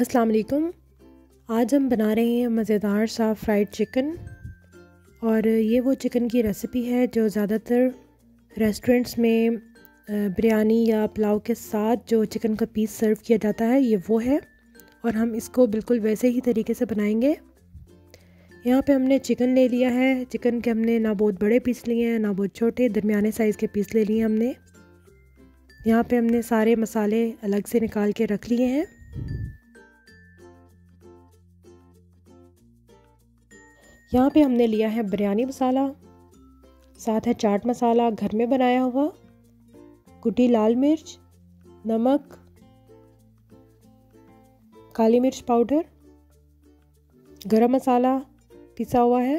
अस्सलाम वालेकुम। आज हम बना रहे हैं मज़ेदार सा फ्राइड चिकन, और ये वो चिकन की रेसिपी है जो ज़्यादातर रेस्टोरेंट्स में बिरयानी या पुलाव के साथ जो चिकन का पीस सर्व किया जाता है, ये वो है। और हम इसको बिल्कुल वैसे ही तरीके से बनाएंगे। यहाँ पे हमने चिकन ले लिया है। चिकन के हमने ना बहुत बड़े पीस लिए हैं ना बहुत छोटे, दरमियाने साइज़ के पीस ले लिए हैं हमने। यहाँ पे हमने सारे मसाले अलग से निकाल के रख लिए हैं। यहाँ पे हमने लिया है बिरयानी मसाला, साथ है चाट मसाला घर में बनाया हुआ, कुटी लाल मिर्च, नमक, काली मिर्च पाउडर, गरम मसाला पिसा हुआ है,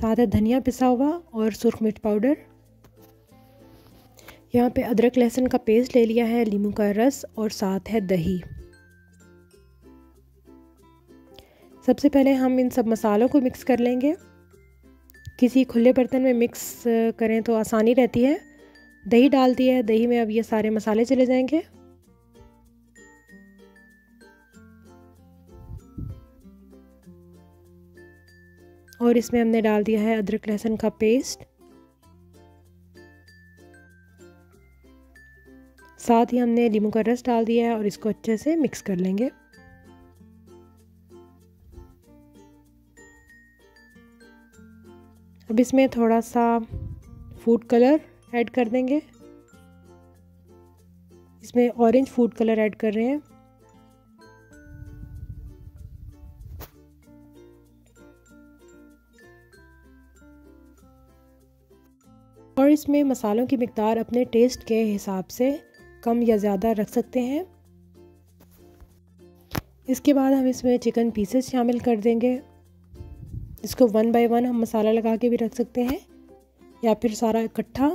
साथ है धनिया पिसा हुआ और सुर्ख मिर्च पाउडर। यहाँ पे अदरक लहसुन का पेस्ट ले लिया है, नींबू का रस और साथ है दही। सबसे पहले हम इन सब मसालों को मिक्स कर लेंगे। किसी खुले बर्तन में मिक्स करें तो आसानी रहती है। दही डाल दी है, दही में अब ये सारे मसाले चले जाएंगे। और इसमें हमने डाल दिया है अदरक लहसुन का पेस्ट, साथ ही हमने नींबू का रस डाल दिया है और इसको अच्छे से मिक्स कर लेंगे। अब इसमें थोड़ा सा फूड कलर ऐड कर देंगे। इसमें ऑरेंज फूड कलर ऐड कर रहे हैं। और इसमें मसालों की मिकदार अपने टेस्ट के हिसाब से कम या ज़्यादा रख सकते हैं। इसके बाद हम इसमें चिकन पीसेस शामिल कर देंगे। इसको वन बाय वन हम मसाला लगा के भी रख सकते हैं या फिर सारा इकट्ठा।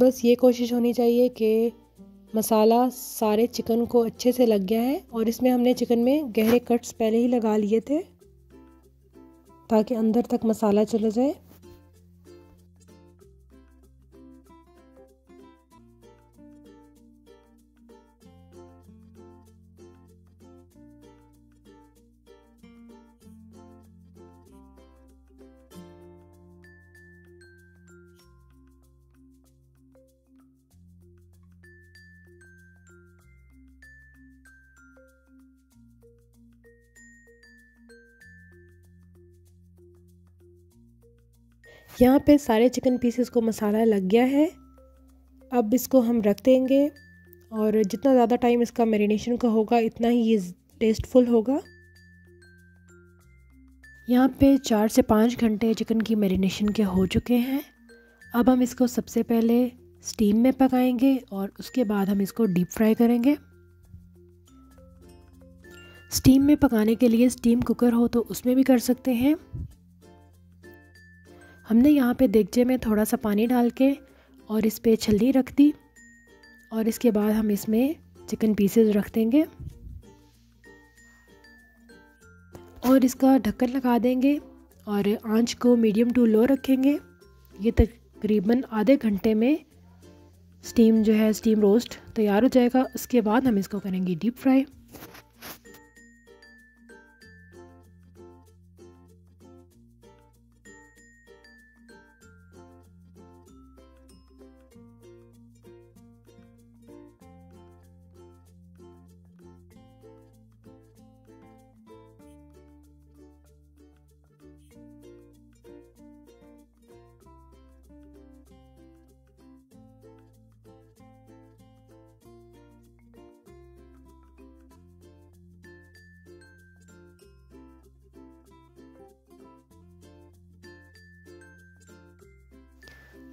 बस ये कोशिश होनी चाहिए कि मसाला सारे चिकन को अच्छे से लग गया है। और इसमें हमने चिकन में गहरे कट्स पहले ही लगा लिए थे ताकि अंदर तक मसाला चला जाए। यहाँ पे सारे चिकन पीसेस को मसाला लग गया है। अब इसको हम रख देंगे, और जितना ज़्यादा टाइम इसका मैरिनेशन का होगा इतना ही ये टेस्टफुल होगा। यहाँ पे 4 से 5 घंटे चिकन की मैरिनेशन के हो चुके हैं। अब हम इसको सबसे पहले स्टीम में पकाएंगे और उसके बाद हम इसको डीप फ्राई करेंगे। स्टीम में पकाने के लिए स्टीम कुकर हो तो उसमें भी कर सकते हैं। हमने यहाँ पे देगचे में थोड़ा सा पानी डाल के और इस पे छलनी रख दी, और इसके बाद हम इसमें चिकन पीसेस रख देंगे और इसका ढक्कन लगा देंगे। और आंच को मीडियम टू लो रखेंगे। ये तकरीबन आधे घंटे में स्टीम रोस्ट तैयार हो जाएगा। उसके बाद हम इसको करेंगे डीप फ्राई।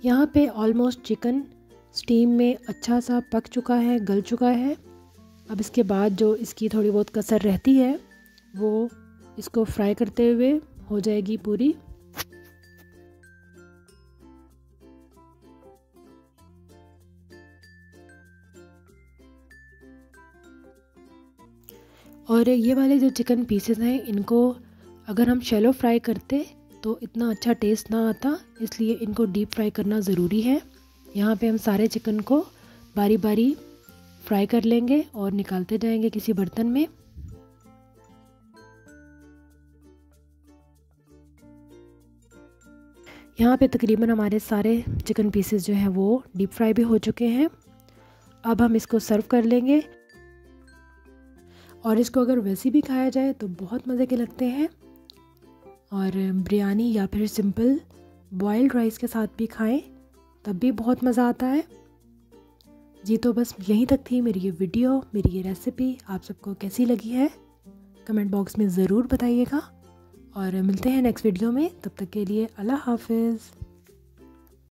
यहाँ पे ऑलमोस्ट चिकन स्टीम में अच्छा सा पक चुका है, गल चुका है। अब इसके बाद जो इसकी थोड़ी बहुत कसर रहती है वो इसको फ्राई करते हुए हो जाएगी पूरी। और ये वाले जो चिकन पीसेस हैं इनको अगर हम शैलो फ्राई करते तो इतना अच्छा टेस्ट ना आता, इसलिए इनको डीप फ्राई करना ज़रूरी है। यहाँ पे हम सारे चिकन को बारी बारी फ्राई कर लेंगे और निकालते जाएंगे किसी बर्तन में। यहाँ पे तकरीबन हमारे सारे चिकन पीसेस जो हैं वो डीप फ्राई भी हो चुके हैं। अब हम इसको सर्व कर लेंगे और इसको अगर वैसे भी खाया जाए तो बहुत मज़े के लगते हैं, और बिरयानी या फिर सिंपल बॉइल्ड राइस के साथ भी खाएं तब भी बहुत मज़ा आता है। जी तो बस यहीं तक थी मेरी ये वीडियो, मेरी ये रेसिपी आप सबको कैसी लगी है कमेंट बॉक्स में ज़रूर बताइएगा, और मिलते हैं नेक्स्ट वीडियो में। तब तक के लिए अल्लाह हाफिज़।